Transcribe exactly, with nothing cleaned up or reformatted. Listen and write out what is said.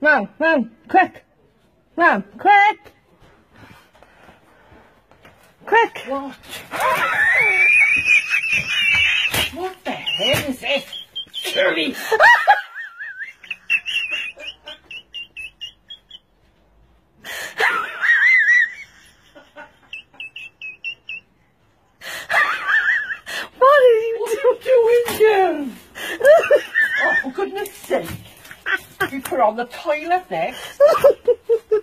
Mom, Mom, quick! Mom, quick! Quick! What? What the hell is this? Shirley! What are you doing here? Oh, for goodness sake! You put on the toilet next.